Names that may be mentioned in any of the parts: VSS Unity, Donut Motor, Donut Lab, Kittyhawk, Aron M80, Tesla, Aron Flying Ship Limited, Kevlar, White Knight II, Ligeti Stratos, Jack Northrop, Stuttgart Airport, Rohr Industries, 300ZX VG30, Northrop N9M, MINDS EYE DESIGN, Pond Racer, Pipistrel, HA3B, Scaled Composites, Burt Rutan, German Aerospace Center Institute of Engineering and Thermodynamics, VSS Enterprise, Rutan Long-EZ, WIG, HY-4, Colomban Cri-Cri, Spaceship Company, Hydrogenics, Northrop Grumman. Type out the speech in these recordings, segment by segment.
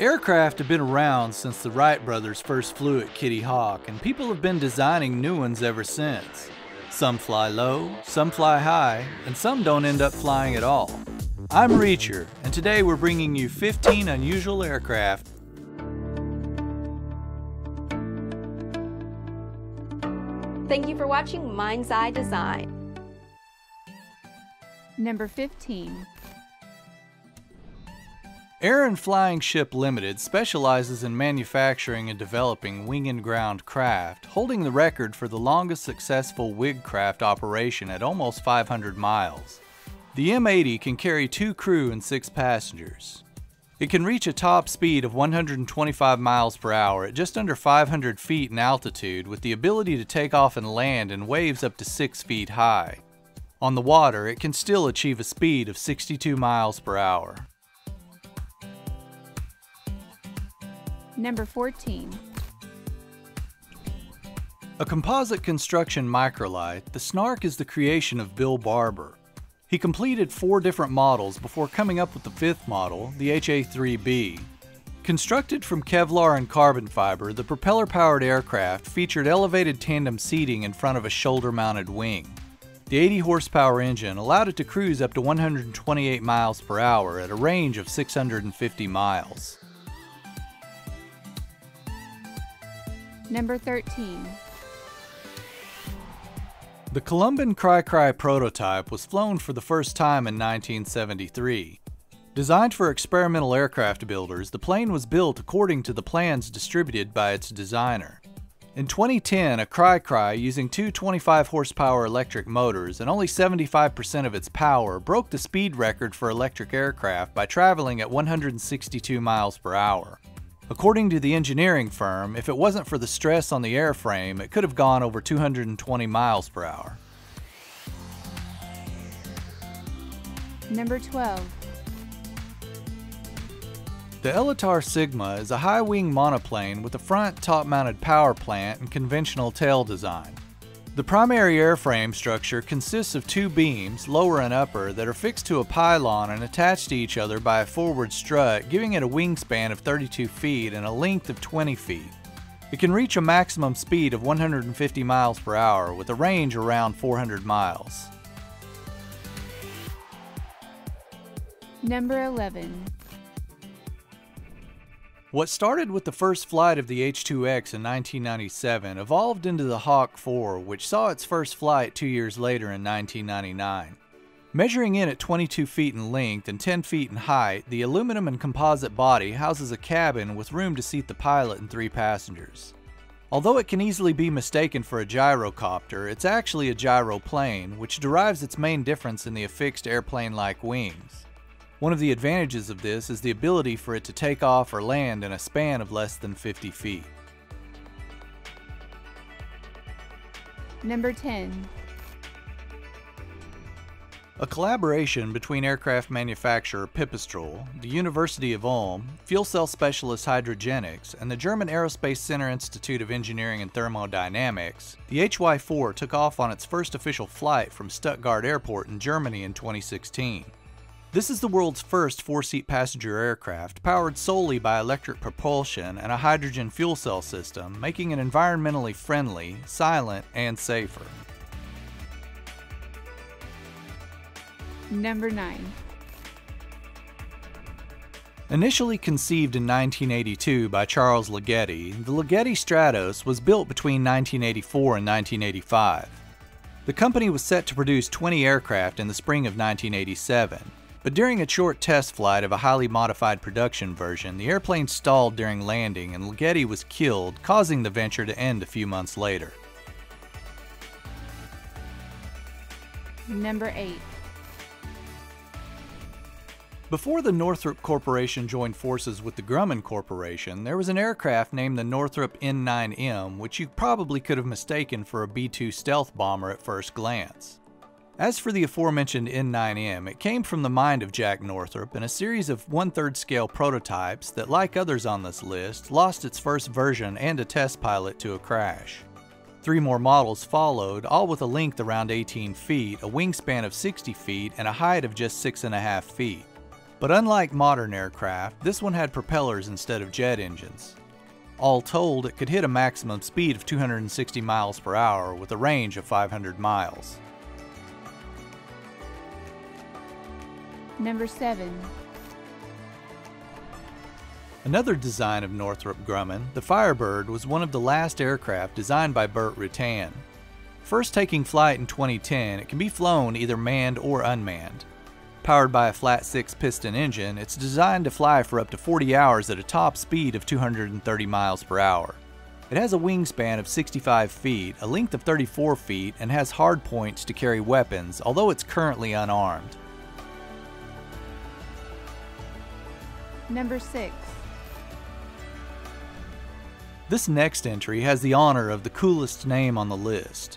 Aircraft have been around since the Wright brothers first flew at Kitty Hawk, and people have been designing new ones ever since. Some fly low, some fly high, and some don't end up flying at all. I'm Reacher, and today we're bringing you 15 unusual aircraft. Thank you for watching Mind's Eye Design. Number 15. Aron Flying Ship Limited specializes in manufacturing and developing wing and ground craft, holding the record for the longest successful WIG craft operation at almost 500 miles. The M80 can carry 2 crew and 6 passengers. It can reach a top speed of 125 miles per hour at just under 500 feet in altitude, with the ability to take off and land in waves up to 6 feet high. On the water, it can still achieve a speed of 62 miles per hour. Number 14. A composite construction microlight, the Snark is the creation of Bill Barber. He completed 4 different models before coming up with the 5th model, the HA3B. Constructed from Kevlar and carbon fiber, the propeller-powered aircraft featured elevated tandem seating in front of a shoulder-mounted wing. The 80-horsepower engine allowed it to cruise up to 128 miles per hour at a range of 650 miles. Number 13. The Colomban Cri-Cri prototype was flown for the first time in 1973. Designed for experimental aircraft builders, the plane was built according to the plans distributed by its designer. In 2010, a Cri-Cri using 2 25-horsepower electric motors and only 75% of its power broke the speed record for electric aircraft by traveling at 162 miles per hour. According to the engineering firm, if it wasn't for the stress on the airframe, it could have gone over 220 miles per hour. Number 12. The Elitar Sigma is a high-wing monoplane with a front top-mounted power plant and conventional tail design. The primary airframe structure consists of 2 beams, lower and upper, that are fixed to a pylon and attached to each other by a forward strut, giving it a wingspan of 32 feet and a length of 20 feet. It can reach a maximum speed of 150 miles per hour with a range around 400 miles. Number 11. What started with the first flight of the H2X in 1997 evolved into the Hawk 4, which saw its first flight 2 years later in 1999. Measuring in at 22 feet in length and 10 feet in height, the aluminum and composite body houses a cabin with room to seat the pilot and 3 passengers. Although it can easily be mistaken for a gyrocopter, it's actually a gyroplane, which derives its main difference in the affixed airplane-like wings. One of the advantages of this is the ability for it to take off or land in a span of less than 50 feet. Number 10. A collaboration between aircraft manufacturer Pipistrel, the University of Ulm, fuel cell specialist Hydrogenics, and the German Aerospace Center Institute of Engineering and Thermodynamics, the HY-4 took off on its first official flight from Stuttgart Airport in Germany in 2016. This is the world's first 4-seat passenger aircraft, powered solely by electric propulsion and a hydrogen fuel cell system, making it environmentally friendly, silent, and safer. Number 9. Initially conceived in 1982 by Charles Ligeti, the Ligeti Stratos was built between 1984 and 1985. The company was set to produce 20 aircraft in the spring of 1987. But during a short test flight of a highly modified production version, the airplane stalled during landing and Ligeti was killed, causing the venture to end a few months later. Number 8. Before the Northrop Corporation joined forces with the Grumman Corporation, there was an aircraft named the Northrop N9M, which you probably could have mistaken for a B-2 stealth bomber at first glance. As for the aforementioned N9M, it came from the mind of Jack Northrop in a series of 1/3 scale prototypes that, like others on this list, lost its first version and a test pilot to a crash. 3 more models followed, all with a length around 18 feet, a wingspan of 60 feet, and a height of just 6.5 feet. But unlike modern aircraft, this one had propellers instead of jet engines. All told, it could hit a maximum speed of 260 miles per hour with a range of 500 miles. Number 7. Another design of Northrop Grumman, the Firebird, was one of the last aircraft designed by Burt Rutan. First taking flight in 2010, it can be flown either manned or unmanned. Powered by a flat 6-piston engine, it's designed to fly for up to 40 hours at a top speed of 230 miles per hour. It has a wingspan of 65 feet, a length of 34 feet, and has hardpoints to carry weapons, although it's currently unarmed. Number 6. This next entry has the honor of the coolest name on the list.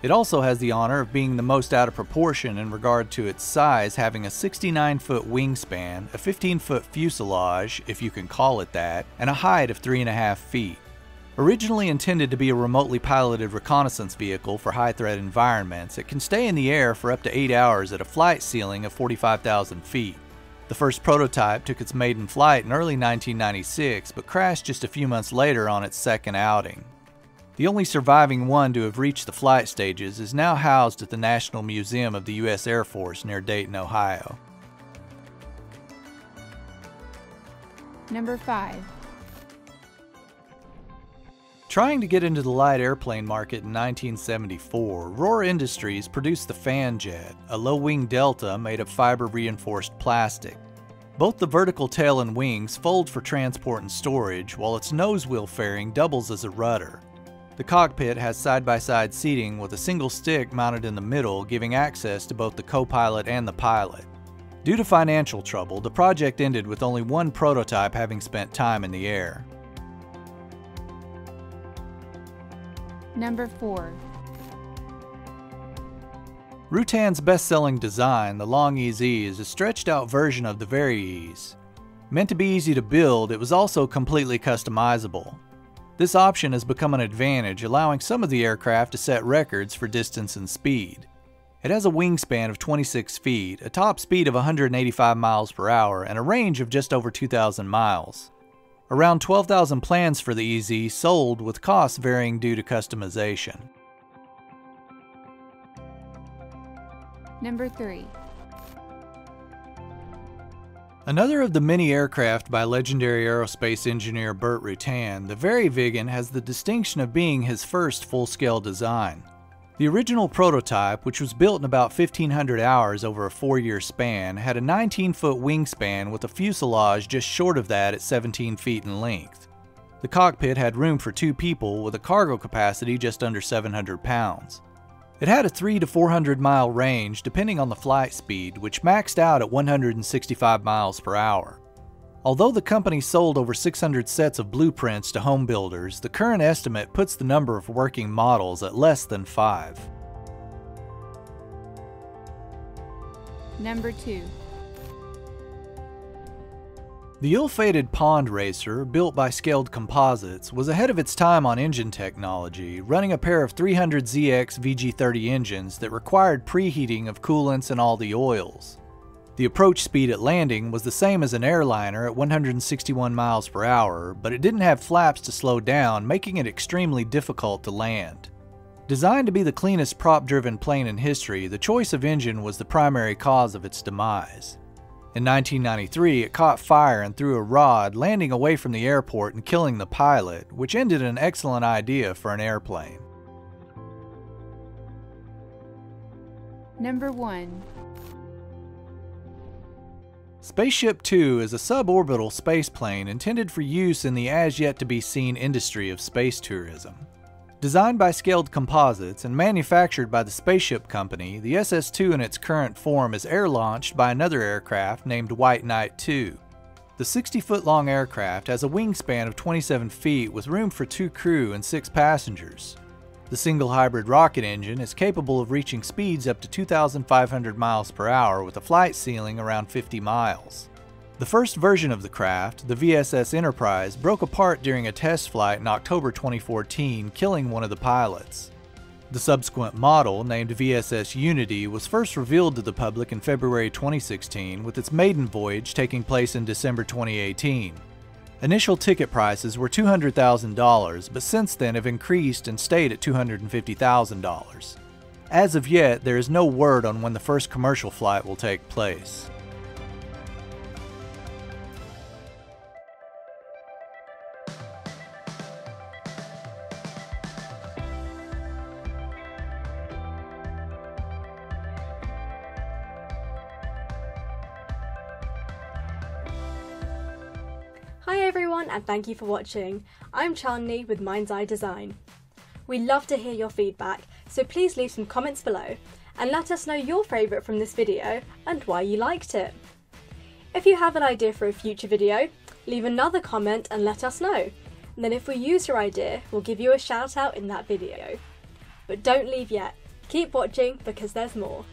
It also has the honor of being the most out of proportion in regard to its size, having a 69-foot wingspan, a 15-foot fuselage, if you can call it that, and a height of 3.5 feet. Originally intended to be a remotely piloted reconnaissance vehicle for high-threat environments, it can stay in the air for up to 8 hours at a flight ceiling of 45,000 feet. The first prototype took its maiden flight in early 1996, but crashed just a few months later on its second outing. The only surviving one to have reached the flight stages is now housed at the National Museum of the U.S. Air Force near Dayton, Ohio. Number 5. Trying to get into the light airplane market in 1974, Rohr Industries produced the Fan Jet, a low-wing delta made of fiber-reinforced plastic. Both the vertical tail and wings fold for transport and storage, while its nose wheel fairing doubles as a rudder. The cockpit has side-by-side seating with a single stick mounted in the middle, giving access to both the co-pilot and the pilot. Due to financial trouble, the project ended with only one prototype having spent time in the air. Number 4. Rutan's best-selling design, the Long-EZ, is a stretched-out version of the VariEZ. Meant to be easy to build, it was also completely customizable. This option has become an advantage, allowing some of the aircraft to set records for distance and speed. It has a wingspan of 26 feet, a top speed of 185 miles per hour, and a range of just over 2,000 miles. Around 12,000 plans for the EZ sold, with costs varying due to customization. Number 3. Another of the many aircraft by legendary aerospace engineer Burt Rutan, the VariViggen has the distinction of being his first full-scale design. The original prototype, which was built in about 1,500 hours over a 4-year span, had a 19-foot wingspan with a fuselage just short of that at 17 feet in length. The cockpit had room for 2 people with a cargo capacity just under 700 pounds. It had a 300 to 400 mile range depending on the flight speed, which maxed out at 165 miles per hour. Although the company sold over 600 sets of blueprints to home builders, the current estimate puts the number of working models at less than 5. Number 2. The ill-fated Pond Racer, built by Scaled Composites, was ahead of its time on engine technology, running a pair of 300ZX VG30 engines that required preheating of coolants and all the oils. The approach speed at landing was the same as an airliner at 161 miles per hour, but it didn't have flaps to slow down, making it extremely difficult to land. Designed to be the cleanest prop-driven plane in history, the choice of engine was the primary cause of its demise. In 1993, it caught fire and threw a rod, landing away from the airport and killing the pilot, which ended an excellent idea for an airplane. Number 1. Spaceship Two is a suborbital spaceplane intended for use in the as-yet-to-be-seen industry of space tourism. Designed by Scaled Composites and manufactured by the Spaceship Company, the SS-2 in its current form is air-launched by another aircraft named White Knight II. The 60-foot-long aircraft has a wingspan of 27 feet with room for 2 crew and 6 passengers. The single hybrid rocket engine is capable of reaching speeds up to 2,500 miles per hour with a flight ceiling around 50 miles. The first version of the craft, the VSS Enterprise, broke apart during a test flight in October 2014, killing one of the pilots. The subsequent model, named VSS Unity, was first revealed to the public in February 2016, with its maiden voyage taking place in December 2018. Initial ticket prices were $200,000, but since then have increased and stayed at $250,000. As of yet, there is no word on when the first commercial flight will take place. Hi everyone, and thank you for watching. I'm Chandni with Minds Eye Design. We love to hear your feedback, so please leave some comments below and let us know your favourite from this video and why you liked it. If you have an idea for a future video, leave another comment and let us know, and then if we use your idea, we'll give you a shout out in that video. But don't leave yet, keep watching because there's more.